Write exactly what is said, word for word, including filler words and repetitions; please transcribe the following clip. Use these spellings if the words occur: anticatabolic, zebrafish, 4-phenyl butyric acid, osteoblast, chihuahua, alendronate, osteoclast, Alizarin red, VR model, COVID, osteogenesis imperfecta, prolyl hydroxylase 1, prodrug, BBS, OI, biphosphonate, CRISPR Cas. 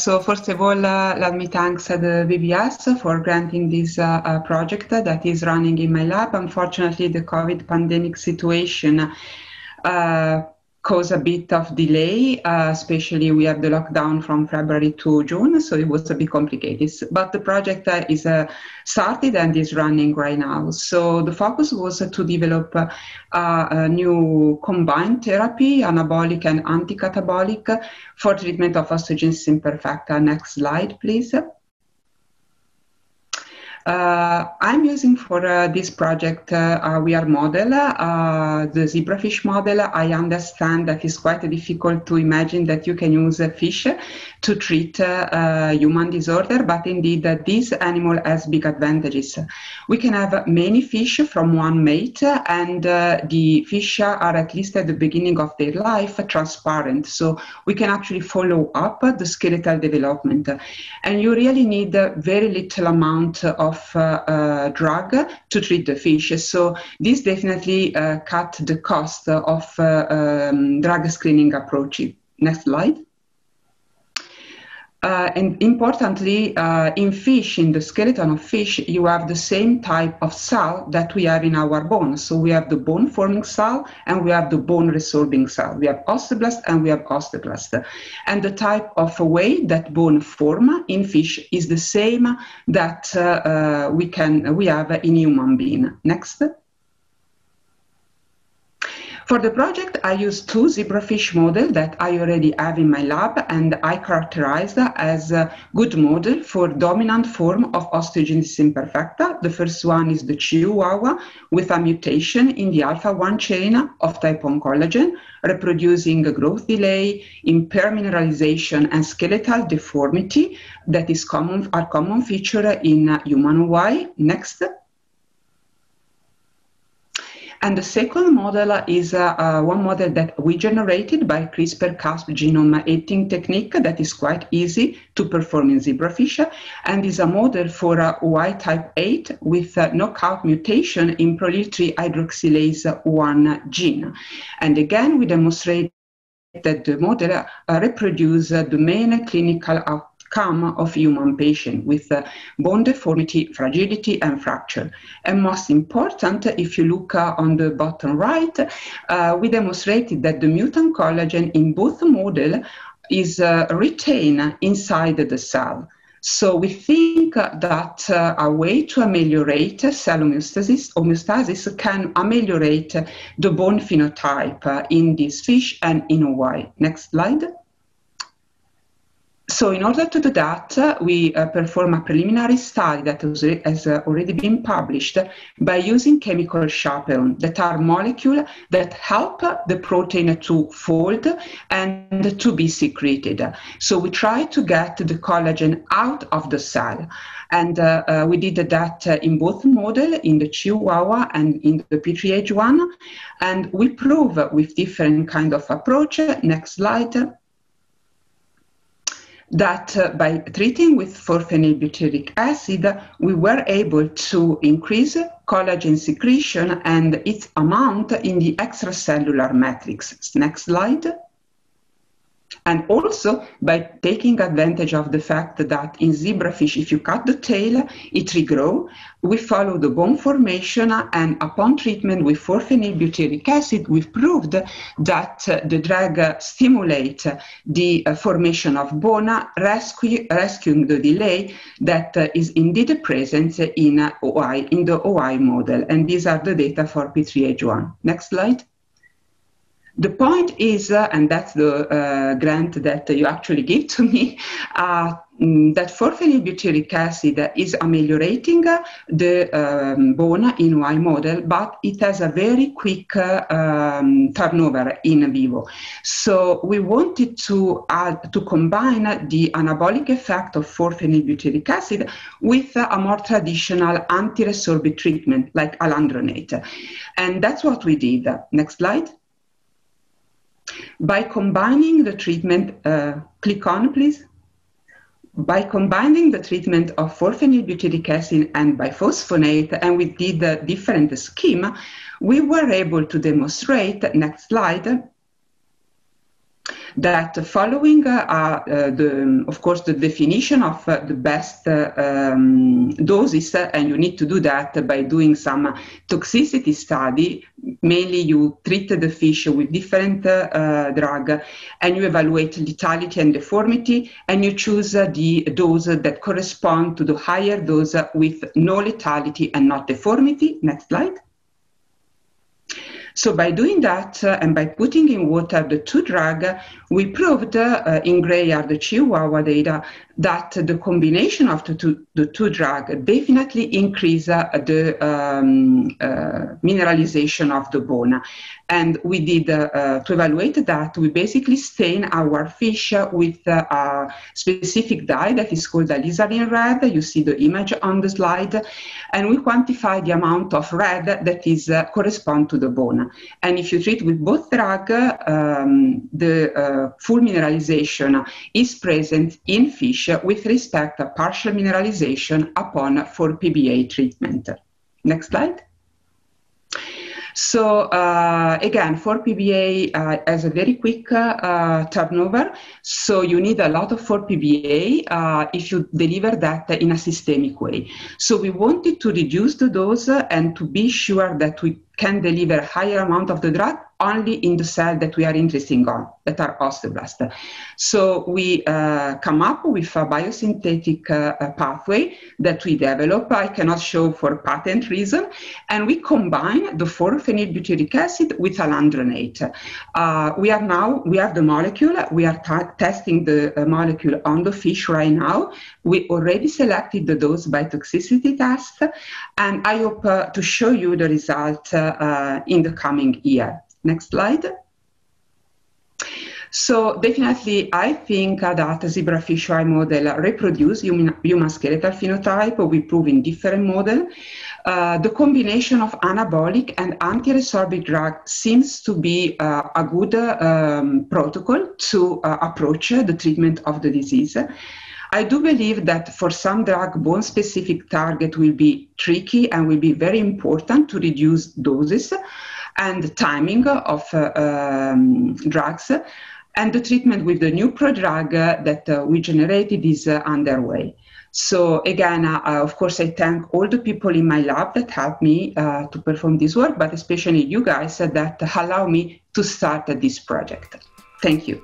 so first of all, uh, let me thank the B B S for granting this uh, uh, project that is running in my lab. Unfortunately, the COVID pandemic situation uh, caused a bit of delay, uh, especially we have the lockdown from February to June, so it was a bit complicated. But the project uh, is uh, started and is running right now. So the focus was uh, to develop uh, a new combined therapy, anabolic and anticatabolic, for treatment of osteogenesis imperfecta. Next slide, please. Uh, I'm using for uh, this project uh, a V R model, uh, the zebrafish model. I understand that it's quite difficult to imagine that you can use a fish to treat uh, uh, human disorder, but indeed uh, this animal has big advantages. We can have many fish from one mate, and uh, the fish are, at least at the beginning of their life, transparent, so we can actually follow up the skeletal development. And you really need a very little amount of of uh, uh, drug to treat the fish. So this definitely uh, cut the cost of uh, um, drug screening approach. Next slide. Uh, and importantly, uh, in fish, in the skeleton of fish, you have the same type of cell that we have in our bone. So we have the bone-forming cell and we have the bone-resorbing cell. We have osteoblast and we have osteoclast. And the type of way that bone form in fish is the same that uh, uh, we can we have in human being. Next. For the project, I used two zebrafish models that I already have in my lab, and I characterized as a good model for dominant form of osteogenesis imperfecta. The first one is the chihuahua with a mutation in the alpha one chain of type one collagen, reproducing a growth delay, impaired mineralization, and skeletal deformity that is common, are common feature in humanoid. Next. And the second model is uh, uh, one model that we generated by CRISPR Cas genome editing technique that is quite easy to perform in zebrafish, and is a model for uh, Y type eight with uh, knockout mutation in prolyl hydroxylase one gene. And again, we demonstrate that the model uh, reproduces uh, the main clinical outcome come of human patient with uh, bone deformity, fragility, and fracture. And most important, if you look uh, on the bottom right, uh, we demonstrated that the mutant collagen in both models is uh, retained inside the cell. So we think that uh, a way to ameliorate cell homeostasis, homeostasis can ameliorate the bone phenotype uh, in this fish and in Hawaii. Next slide. So in order to do that, uh, we uh, perform a preliminary study that was, has uh, already been published by using chemical chaperones that are molecules that help the protein to fold and to be secreted. So we try to get the collagen out of the cell. And uh, uh, we did that uh, in both models, in the Chihuahua and in the P three H one. And we prove with different kind of approach, next slide, that uh, by treating with four phenyl butyric acid, we were able to increase collagen secretion and its amount in the extracellular matrix. Next slide. And also by taking advantage of the fact that in zebrafish, if you cut the tail, it regrows. We follow the bone formation, and upon treatment with four phenyl butyric acid, we've proved that uh, the drug uh, stimulates the uh, formation of bone, rescue, rescuing the delay that uh, is indeed present in, uh, O I, in the O I model. And these are the data for P three H one. Next slide. The point is, uh, and that's the uh, grant that uh, you actually give to me, uh, that four phenyl butyric acid is ameliorating the um, bone in Y model, but it has a very quick uh, um, turnover in vivo. So we wanted to add, to combine the anabolic effect of four phenyl butyric acid with a more traditional anti-resorbic treatment like alendronate. And that's what we did. Next slide. By combining the treatment, uh, click on please. By combining the treatment of four phenyl butyric acid and biphosphonate, and we did a different scheme, we were able to demonstrate, next slide, that following uh, are, uh, the, of course, the definition of uh, the best uh, um, doses, uh, and you need to do that by doing some toxicity study. Mainly you treat the fish with different uh, uh, drug, and you evaluate lethality and deformity, and you choose uh, the dose that correspond to the higher dose with no lethality and not deformity. Next slide. So by doing that uh, and by putting in water the two drugs, uh, we proved uh, in gray are the Chihuahua data that the combination of the two, the two drugs definitely increase uh, the um, uh, mineralization of the bone. And we did, uh, uh, to evaluate that, we basically stain our fish with uh, a specific dye that is called Alizarin red. You see the image on the slide. And we quantify the amount of red that is uh, correspond to the bone. And if you treat with both drugs, um, the uh, full mineralization is present in fish with respect to partial mineralization upon four P B A treatment. Next slide. So uh, again, four P B A uh, has a very quick uh, uh, turnover, so you need a lot of four P B A uh, if you deliver that in a systemic way. So we wanted to reduce the dose and to be sure that we can deliver a higher amount of the drug only in the cell that we are interested on, that are osteoblast. So we uh, come up with a biosynthetic uh, pathway that we develop. I cannot show for patent reason. And we combine the four phenyl butyric acid with alendronate. Uh, we are now, we have the molecule, we are testing the uh, molecule on the fish right now. We already selected the dose by toxicity test. And I hope uh, to show you the result uh, uh, in the coming year. Next slide. So definitely, I think uh, that the zebrafish V R model reproduce human, human skeletal phenotype. We prove in different model. Uh, the combination of anabolic and anti-resorbic drug seems to be uh, a good uh, um, protocol to uh, approach uh, the treatment of the disease. I do believe that for some drug, bone-specific target will be tricky and will be very important to reduce doses and the timing of uh, um, drugs, and the treatment with the new prodrug uh, that uh, we generated is uh, underway. So again, uh, of course, I thank all the people in my lab that helped me uh, to perform this work, but especially you guys uh, that allow me to start uh, this project. Thank you.